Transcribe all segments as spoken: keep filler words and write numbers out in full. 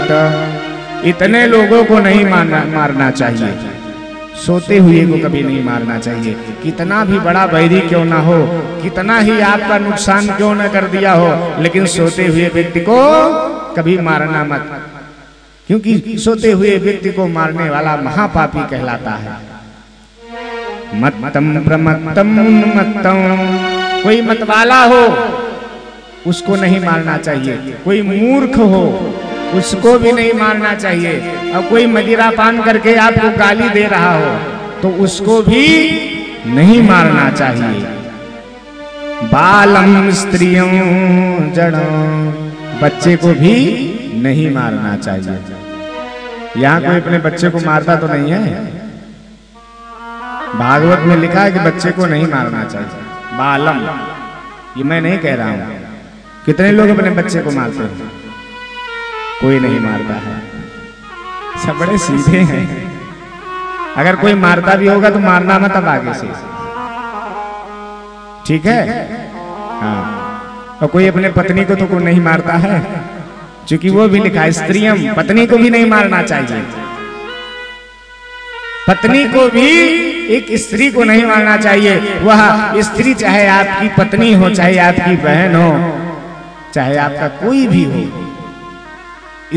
इतने लोगों को नहीं मारना मारना चाहिए, सोते हुए को कभी नहीं मारना चाहिए। कितना भी बड़ा बैरी क्यों ना हो, कितना ही आपका नुकसान क्यों ना कर दिया हो, लेकिन सोते हुए व्यक्ति को कभी मारना मत, क्योंकि सोते हुए व्यक्ति को मारने वाला महापापी कहलाता है। मत्तम प्रमत्तम उन्मत्तम, कोई मतवाला हो उसको नहीं मारना चाहिए, कोई मूर्ख हो उसको भी नहीं मारना चाहिए, और कोई मदिरा पान करके आपको गाली दे रहा हो तो उसको भी नहीं मारना चाहिए। बालम स्त्रियों जड़ों, बच्चे को भी नहीं मारना चाहिए। यहाँ कोई अपने बच्चे को मारता तो नहीं है? भागवत में लिखा है कि बच्चे को नहीं मारना चाहिए। बालम, ये मैं नहीं कह रहा हूँ। कितने लोग अपने बच्चे को मारते हैं? कोई नहीं मारता है, सब बड़े सीधे हैं। अगर कोई मारता भी होगा तो मारना मत अब आगे से, ठीक है? हाँ। और कोई अपने पत्नी को तो कोई नहीं मारता है, क्योंकि वो भी लिखा है स्त्रियम, पत्नी को भी नहीं मारना चाहिए। पत्नी को भी, एक स्त्री को नहीं मारना चाहिए। वह स्त्री चाहे आपकी पत्नी हो, चाहे आपकी बहन हो, चाहे आपका कोई भी हो,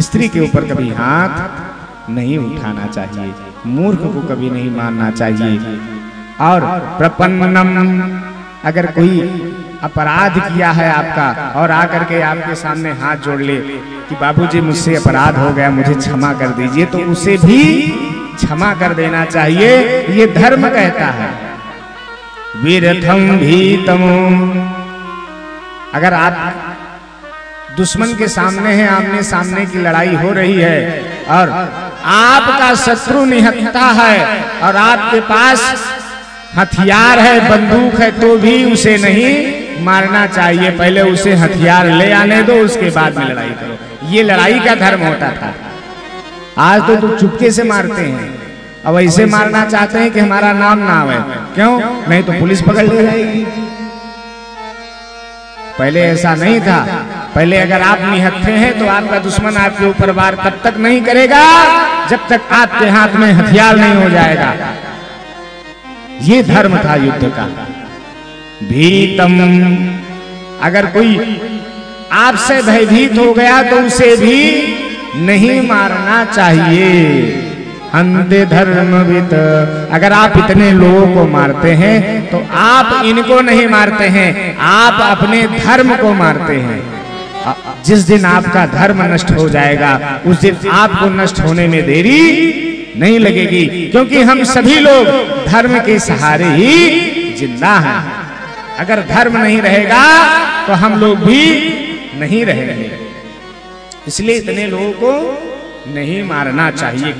स्त्री के ऊपर कभी हाथ नहीं उठाना चाहिए। मूर्ख को कभी नहीं मारना चाहिए। और प्रपन्नम, अगर कोई अपराध किया है आपका और आकर के आपके सामने हाथ जोड़ ले कि बाबूजी मुझसे अपराध हो गया, मुझे क्षमा कर दीजिए, तो उसे भी क्षमा कर देना चाहिए। ये धर्म कहता है। विरथम भीतम, अगर आप दुश्मन के सामने है, आमने सामने की लड़ाई हो रही है और आपका शत्रु निहत्था है और आपके पास हथियार है, बंदूक है, तो भी उसे नहीं मारना चाहिए। पहले उसे हथियार ले आने दो, उसके बाद में लड़ाई करो। ये लड़ाई का धर्म होता था। आज तो तुम चुपके से मारते हैं, अब ऐसे मारना चाहते हैं कि हमारा नाम ना आवे। क्यों? नहीं तो पुलिस पकड़ ले जाएगी। पहले ऐसा नहीं था। पहले अगर आप निहत्थे हैं तो आपका दुश्मन आपके ऊपर वार तब तक नहीं करेगा जब तक आपके हाथ में हथियार नहीं हो जाएगा। ये धर्म था युद्ध का। भीतम, अगर कोई आपसे भयभीत हो गया तो उसे भी नहीं मारना चाहिए। अंधे धर्मवित, अगर आप इतने लोगों को मारते हैं तो आप इनको नहीं मारते हैं, आप अपने धर्म को मारते हैं। जिस दिन आपका धर्म नष्ट हो जाएगा उस दिन आपको नष्ट होने में देरी नहीं लगेगी, क्योंकि हम सभी लोग धर्म के सहारे ही जिंदा हैं। अगर धर्म नहीं रहेगा तो हम लोग भी नहीं रहेंगे। इसलिए इतने लोगों को नहीं मारना चाहिए।